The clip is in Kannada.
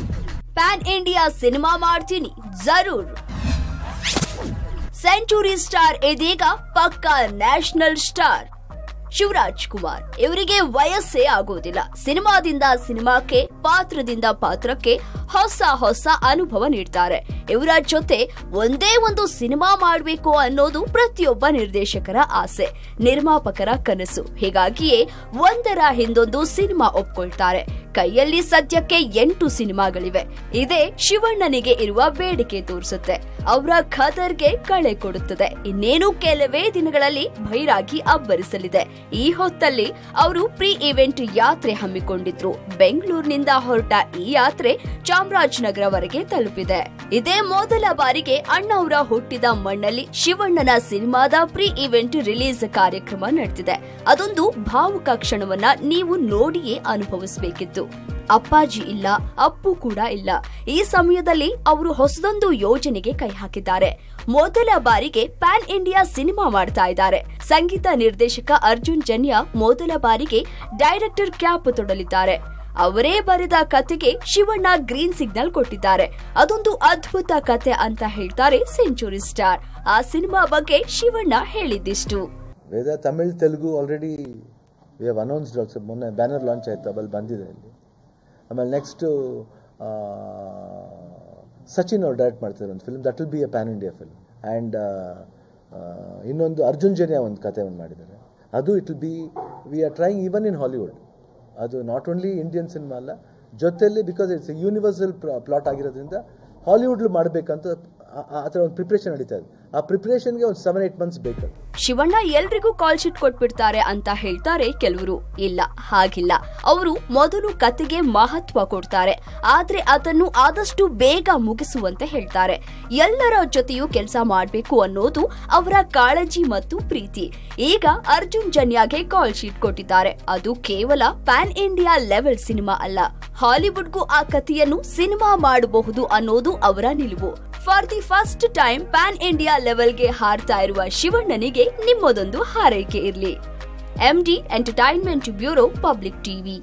पैन इंडिया सिनेमा मार्टिनी जरूर। सेंचुरी स्टार एदीगा पक्का नेशनल स्टार शिवराज कुमार इवरिगे वयस्से आगोदिल्ल, सिनेमादिंद सिनेमाक्के पात्रदिंद पात्रक्के ಹೊಸ ಹೊಸ ಅನುಭವ ನೀಡುತ್ತಾರೆ। ಇವರ ಜೊತೆ ಒಂದೇ ಒಂದು ಸಿನಿಮಾ ಮಾಡಬೇಕು ಅನ್ನೋದು ಪ್ರತಿಯೊಬ್ಬ ನಿರ್ದೇಶಕರ ಆಸೆ, ನಿರ್ಮಾಪಕರ ಕನಸು। ಹೀಗಾಗಿಯೇ ಒಂದರ ಹಿಂದೊಂದು ಸಿನಿಮಾ ಒಪ್ಪಿಕೊಳ್ಳುತ್ತಾರೆ। ಕೈಯಲ್ಲಿ ಸದ್ಯಕ್ಕೆ 8 ಸಿನಿಮಾಗಳಿವೆ। ಇದೇ ಶಿವಣ್ಣನಿಗೆ ಇರುವ ಬೇಡಿಕೆ ತೋರಿಸುತ್ತೆ, ಅವರ ಖಾದರ್ಗೆ ಕಳೆ ಕೊಡುತ್ತದೆ। ಇನ್ನೇನು ಕೆಲವೇ ದಿನಗಳಲ್ಲಿ ಭೈರಾಗಿ ಅಬ್ಬರಿಸಲಿದೆ। ಈ ಹೊತ್ತಲ್ಲಿ ಅವರು ಪ್ರೀ ಇವೆಂಟ್ ಯಾತ್ರೆ ಹಮ್ಮಿಕೊಂಡಿದ್ರು। ಬೆಂಗಳೂರಿನಿಂದ ಹೊರಟ ಈ ಯಾತ್ರೆ ಚಾಮರಾಜನಗರವರೆಗೆ ತಲುಪಿದೆ। ಇದೇ ಮೊದಲ ಬಾರಿಗೆ ಅಣ್ಣವರ ಹುಟ್ಟಿದ ಮಣ್ಣಲ್ಲಿ ಶಿವಣ್ಣನ ಸಿನಿಮಾದ ಪ್ರೀ ಇವೆಂಟ್ ರಿಲೀಸ್ ಕಾರ್ಯಕ್ರಮ ನಡೆದಿದೆ। ಅದೊಂದು ಭಾವುಕ ಕ್ಷಣವನ್ನ ನೀವು ನೋಡಿಯೇ ಅನುಭವಿಸಬೇಕಿತ್ತು। ಅಪ್ಪಾಜಿ ಇಲ್ಲ, ಅಪ್ಪು ಕೂಡ ಇಲ್ಲ। ಈ ಸಮಯದಲ್ಲಿ ಅವರು ಹೊಸದೊಂದು ಯೋಜನೆಗೆ ಕೈ ಹಾಕಿದ್ದಾರೆ। ಮೊದಲ ಬಾರಿಗೆ ಪ್ಯಾನ್ ಇಂಡಿಯಾ ಸಿನಿಮಾ ಮಾಡ್ತಾ ಇದ್ದಾರೆ। ಸಂಗೀತ ನಿರ್ದೇಶಕ ಅರ್ಜುನ್ ಜನ್ಯಾ ಮೊದಲ ಬಾರಿಗೆ ಡೈರೆಕ್ಟರ್ ಕ್ಯಾಪ್ ತೊಡಲಿದ್ದಾರೆ। ಅವರೇ ಬರೆದ ಕಥೆಗೆ ಶಿವಣ್ಣ ಗ್ರೀನ್ ಸಿಗ್ನಲ್ ಕೊಟ್ಟಿದ್ದಾರೆ। ಅದೊಂದು ಅದ್ಭುತ ಕಥೆ ಅಂತ ಹೇಳ್ತಾರೆ ಸೆಂಚುರಿ ಸ್ಟಾರ್। ಆ ಸಿನಿಮಾ ಬಗ್ಗೆ ಶಿವಣ್ಣ ಹೇಳಿದ್ದಿಷ್ಟು, Vedha Tamil Telugu already we have announced also, ಮೊನ್ನೆ ಬ್ಯಾನರ್ ಲಾಂಚ್ ಆಯ್ತು, ಅಲ್ಲಿ ಬಂದಿದೆ ಇಲ್ಲಿ। ಆಮೇಲೆ ನೆಕ್ಸ್ಟ್ ಸಚಿನ್ ಅವರು ಡೈರೆಕ್ಟ್ ಮಾಡ್ತಾರೆ ಒಂದು film, that will be a pan India film. And ಇನ್ನೊಂದು ಅರ್ಜುನ್ ಜನ್ಯಾ ಒಂದು ಕಥೆ ಒಂದು ಮಾಡಿದ್ದಾರೆ, ಅದು it will be we are trying even in Hollywood. ಅದು ನಾಟ್ ಓನ್ಲಿ ಇಂಡಿಯನ್ ಸಿನಿಮಾ ಅಲ್ಲ, ಜೊತೆಯಲ್ಲಿ ಬಿಕಾಸ್ ಇಟ್ಸ್ ಯೂನಿವರ್ಸಲ್ ಪ್ಲಾಟ್ ಆಗಿರೋದ್ರಿಂದ ಹಾಲಿವುಡ್ಲು ಮಾಡಬೇಕಂತ ಆತರ ಒಂದು ಪ್ರಿಪರೇಷನ್ ನಡೀತಾ ಇದೆ. ಆ ಪ್ರಿಪರೇಷನ್ಗೆ ಒಂದು 7-8 ಮಂತ್ಸ್ ಬೇಕು. ಶಿವಣ್ಣ ಎಲ್ರಿಗೂ ಕಾಲ್ ಶೀಟ್ ಕೊಟ್ಬಿಡ್ತಾರೆ ಅಂತ ಹೇಳ್ತಾರೆ ಕೆಲವರು. ಇಲ್ಲ, ಹಾಗಿಲ್ಲ. ಅವರು ಮೊದಲು ಕತೆಗೆ ಮಹತ್ವ ಕೊಡ್ತಾರೆ, ಆದ್ರೆ ಅದನ್ನು ಆದಷ್ಟು ಬೇಗ ಮುಗಿಸುವಂತೆ ಹೇಳ್ತಾರೆ। ಎಲ್ಲರ ಜೊತೆಯೂ ಕೆಲಸ ಮಾಡಬೇಕು ಅನ್ನೋದು ಅವರ ಕಾಳಜಿ ಮತ್ತು ಪ್ರೀತಿ। ಈಗ ಅರ್ಜುನ್ ಜನ್ಯಾಗೆ ಕಾಲ್ ಶೀಟ್ ಕೊಟ್ಟಿದ್ದಾರೆ, ಅದು ಕೇವಲ ಪ್ಯಾನ್ ಇಂಡಿಯಾ ಲೆವೆಲ್ ಸಿನಿಮಾ ಅಲ್ಲ, ಹಾಲಿವುಡ್ಗೂ ಆ ಕಥೆಯನ್ನು ಸಿನಿಮಾ ಮಾಡಬಹುದು ಅನ್ನೋದು ಅವರ ನಿಲುವು। For the first time pan India ಲೆವೆಲ್ಗೆ ಹಾರ್ತಾ ಇರುವ ಶಿವಣ್ಣನಿಗೆ ನಿಮ್ಮದೊಂದು ಹಾರೈಕೆ ಇರಲಿ। MD entertainment bureau, public TV.